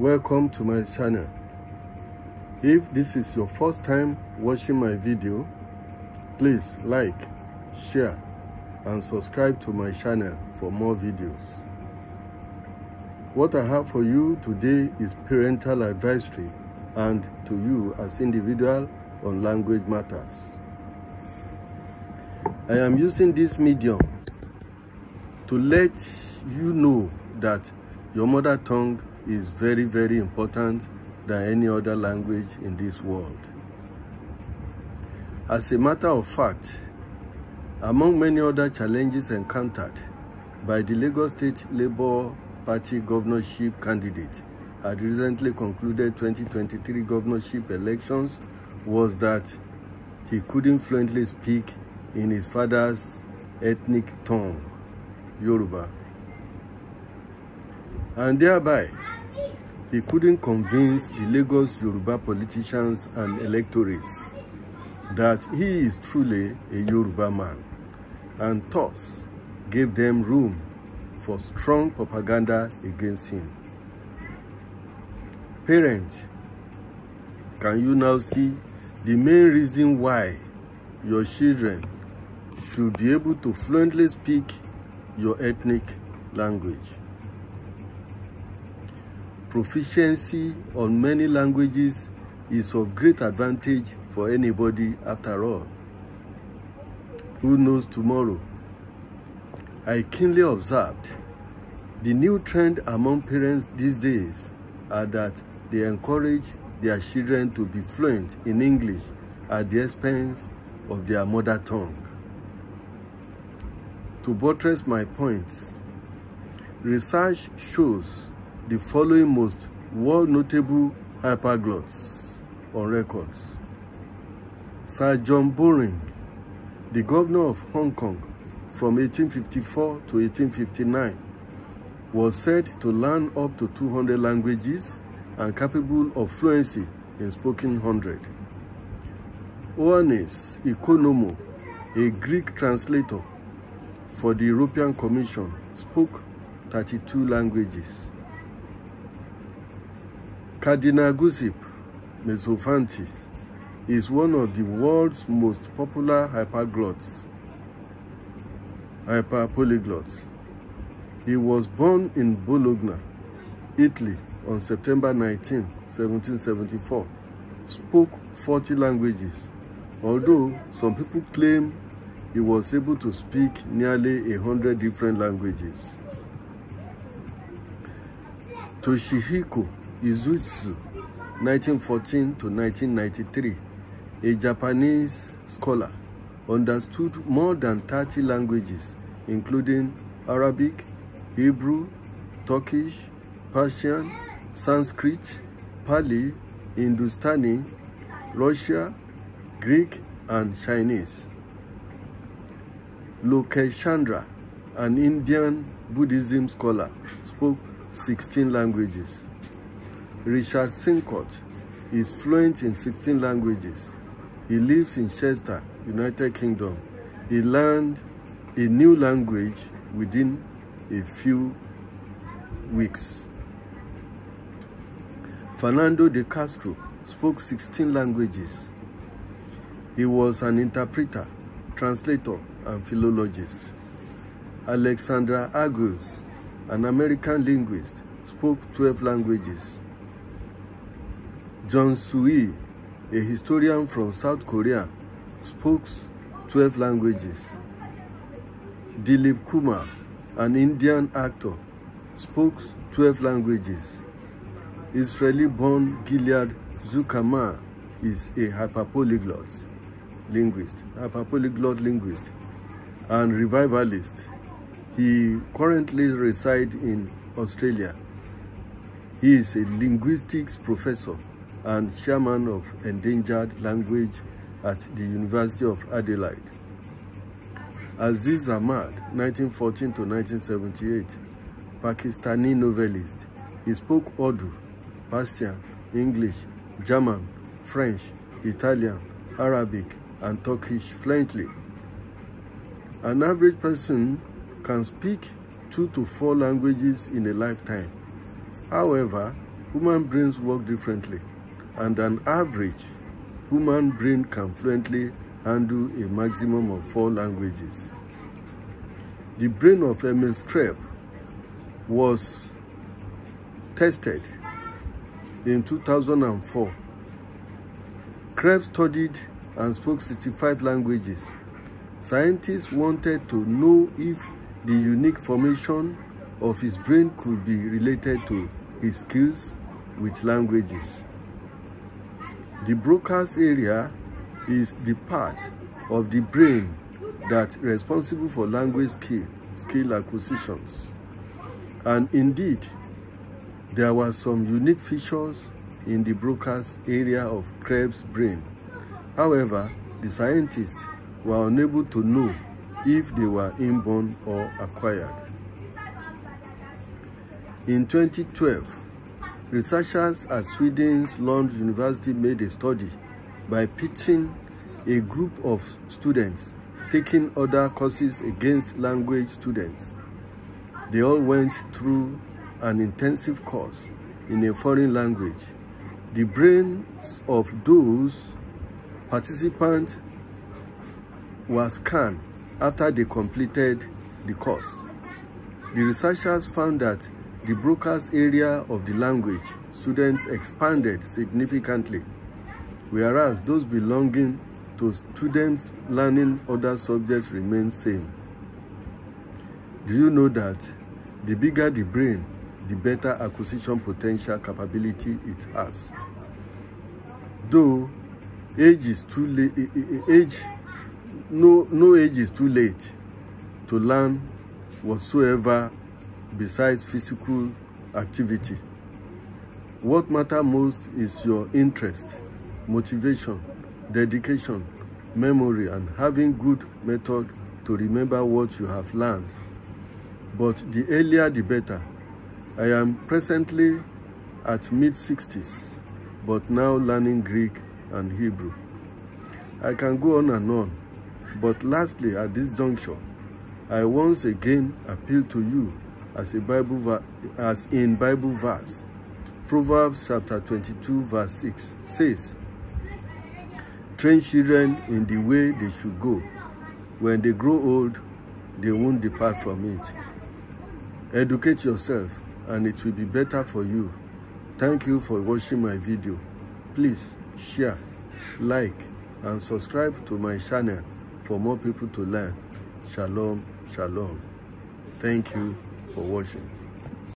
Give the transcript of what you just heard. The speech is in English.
Welcome to my channel. If this is your first time watching my video, please like, share and subscribe to my channel for more videos. What I have for you today is parental advisory and to you as individual on language matters. I am using this medium to let you know that your mother tongue is very, very important than any other language in this world. As a matter of fact, among many other challenges encountered by the Lagos State Labour Party governorship candidate at recently concluded 2023 governorship elections was that he couldn't fluently speak in his father's ethnic tongue, Yoruba, and thereby he couldn't convince the Lagos Yoruba politicians and electorates that he is truly a Yoruba man, and thus gave them room for strong propaganda against him. Parents, can you now see the main reason why your children should be able to fluently speak your ethnic language? Proficiency on many languages is of great advantage for anybody after all. Who knows tomorrow? I keenly observed the new trend among parents these days are that they encourage their children to be fluent in English at the expense of their mother tongue. To buttress my points, research shows the following most world-notable hyperglots on records. Sir John Bowring, the governor of Hong Kong from 1854 to 1859, was said to learn up to 200 languages and capable of fluency in spoken 100. Oannis Ikonomou, a Greek translator for the European Commission, spoke 32 languages. Cardinal Guiseppe Mezzofanti is one of the world's most popular hyperpolyglots. He was born in Bologna, Italy on September 19, 1774, spoke 40 languages, although some people claim he was able to speak nearly 100 different languages. Toshihiko Izutsu, 1914 to 1993, a Japanese scholar, understood more than 30 languages, including Arabic, Hebrew, Turkish, Persian, Sanskrit, Pali, Hindustani, Russian, Greek, and Chinese. Lokesh Chandra, an Indian Buddhism scholar, spoke 16 languages. Richard Sincott is fluent in 16 languages. He lives in Chester, United Kingdom. He learned a new language within a few weeks. Fernando de Castro spoke 16 languages. He was an interpreter, translator, and philologist. Alexandra Argos, an American linguist, spoke 12 languages. John Sui, a historian from South Korea, spoke 12 languages. Dilip Kumar, an Indian actor, spoke 12 languages. Israeli-born Ghil'ad Zuckermann is a hyperpolyglot linguist, and revivalist. He currently resides in Australia. He is a linguistics professor and chairman of endangered language at the University of Adelaide. Aziz Ahmad, 1914 to 1978, Pakistani novelist. He spoke Urdu, Persian, English, German, French, Italian, Arabic, and Turkish fluently. An average person can speak 2 to 4 languages in a lifetime. However, human brains work differently, and an average human brain can fluently handle a maximum of 4 languages. The brain of Emil Krebs was tested in 2004. Krebs studied and spoke 65 languages. Scientists wanted to know if the unique formation of his brain could be related to his skills with languages. The Broca's area is the part of the brain that's responsible for language skill acquisitions. And indeed, there were some unique features in the Broca's area of Krebs' brain. However, the scientists were unable to know if they were inborn or acquired. In 2012, researchers at Sweden's Lund University made a study by pitting a group of students taking other courses against language students. They all went through an intensive course in a foreign language. The brains of those participants were scanned after they completed the course. The researchers found that the Broca's area of the language students expanded significantly, whereas those belonging to students learning other subjects remained same. Do you know that the bigger the brain, the better acquisition potential capability it has? Though age is too late, no age is too late to learn whatsoever besides physical activity. What matters most is your interest, motivation, dedication, memory, and having good method to remember what you have learned. But the earlier the better. I am presently at mid-60s, but now learning Greek and Hebrew. I can go on and on, but lastly, at this juncture, I once again appeal to you as in Bible verse. Proverbs chapter 22 verse 6 says, "Train children in the way they should go. When they grow old, they won't depart from it." Educate yourself and it will be better for you. Thank you for watching my video. Please share, like, and subscribe to my channel for more people to learn. Shalom, shalom. Thank you for watching.